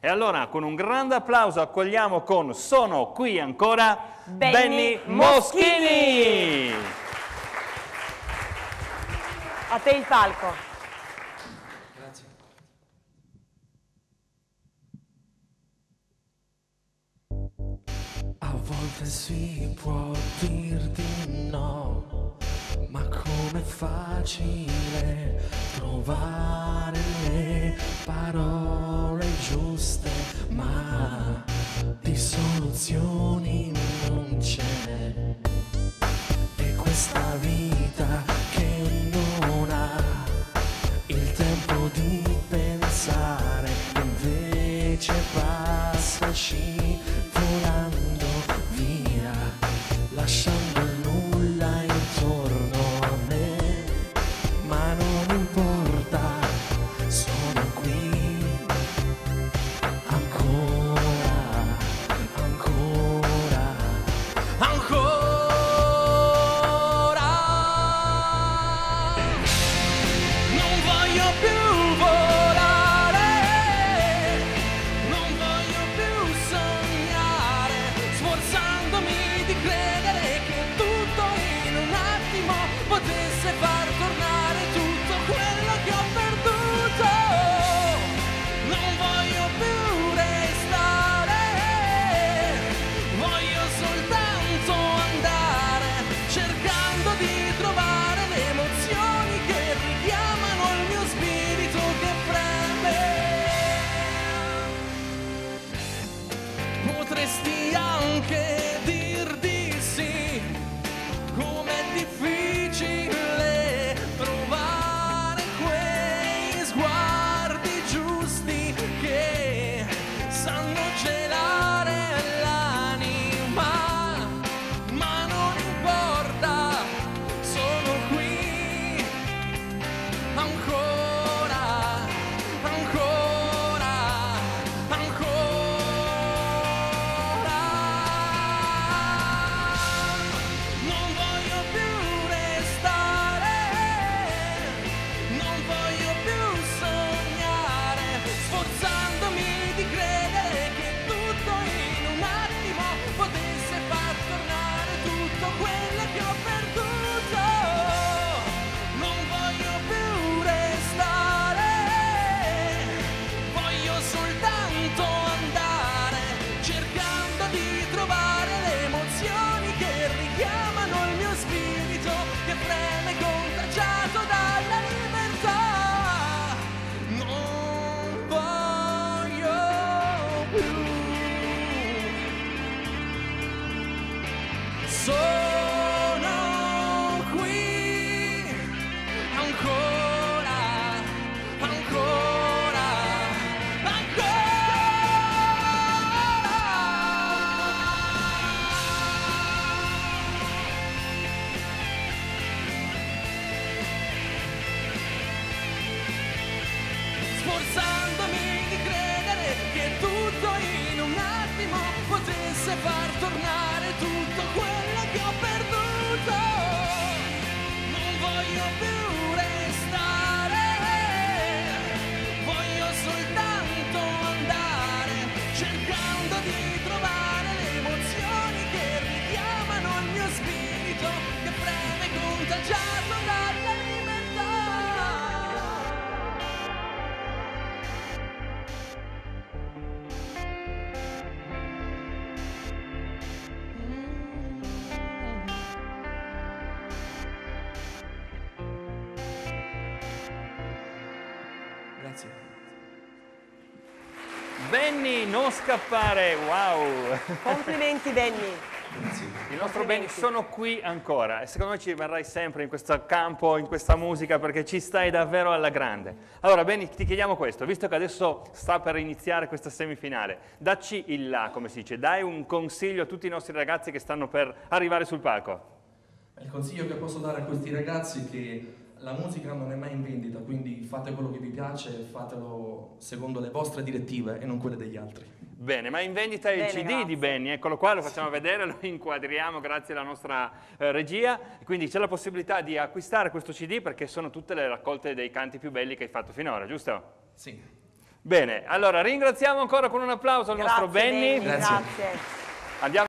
E allora con un grande applauso accogliamo con Sono Qui Ancora Benny Moschini. A te il palco. Grazie. A volte si può dir di no, ma com'è facile trovare le parole giuste, ma di soluzioni non c'è. E questa vita che non ha il tempo di pensare, invece passaci volando via, lasciando il nulla intorno a me. Ma non importa, sono qui ancora, ancora, ancora. Non voglio più volare, non voglio più sognare, sforzandomi di credere che tutto in un attimo potesse far tornare tutto quello che ho perduto. Non voglio più restare, voglio soltanto andare, cercando di trovare le emozioni che richiamano il mio spirito che preme. Potresti anche dir di sì, com'è difficile trovare quei sguardi giusti che sanno celare l'anima, ma non importa, sono qui ancora, ancora, ancora. Non voglio più restare, non voglio più sognare, sforzandomi di credere che tutto in un attimo potesse far tornare tutto quello che ho perduto. Non voglio più restare, voglio soltanto andare, cercando di trovare le emozioni che richiamano il mio spirito che preme, contagiato dalla libertà. Non voglio più, sono qui ancora, ancora, ancora. Sforzandomi di credere che tutto in un attimo potesse far tornare tutto quello che ho perduto. Non voglio più restare, voglio soltanto andare, cercando di trovare le emozioni che richiamano il mio spirito che preme, contagiato dalla libertà. Grazie. Benny, non scappare, wow! Complimenti Benny. Il nostro Benny, sono qui ancora. E secondo me ci rimarrai sempre in questo campo, in questa musica, perché ci stai davvero alla grande. Allora Benny, ti chiediamo questo, visto che adesso sta per iniziare questa semifinale, dacci il là, come si dice, dai un consiglio a tutti i nostri ragazzi che stanno per arrivare sul palco. Il consiglio che posso dare a questi ragazzi è che la musica non è mai in vendita, quindi fate quello che vi piace, fatelo secondo le vostre direttive e non quelle degli altri. Bene, ma in vendita è il CD di Benny, eccolo qua, lo facciamo vedere, lo inquadriamo grazie alla nostra regia, quindi c'è la possibilità di acquistare questo CD perché sono tutte le raccolte dei canti più belli che hai fatto finora, giusto? Sì. Bene, allora ringraziamo ancora con un applauso il nostro Benny. Grazie. Andiamo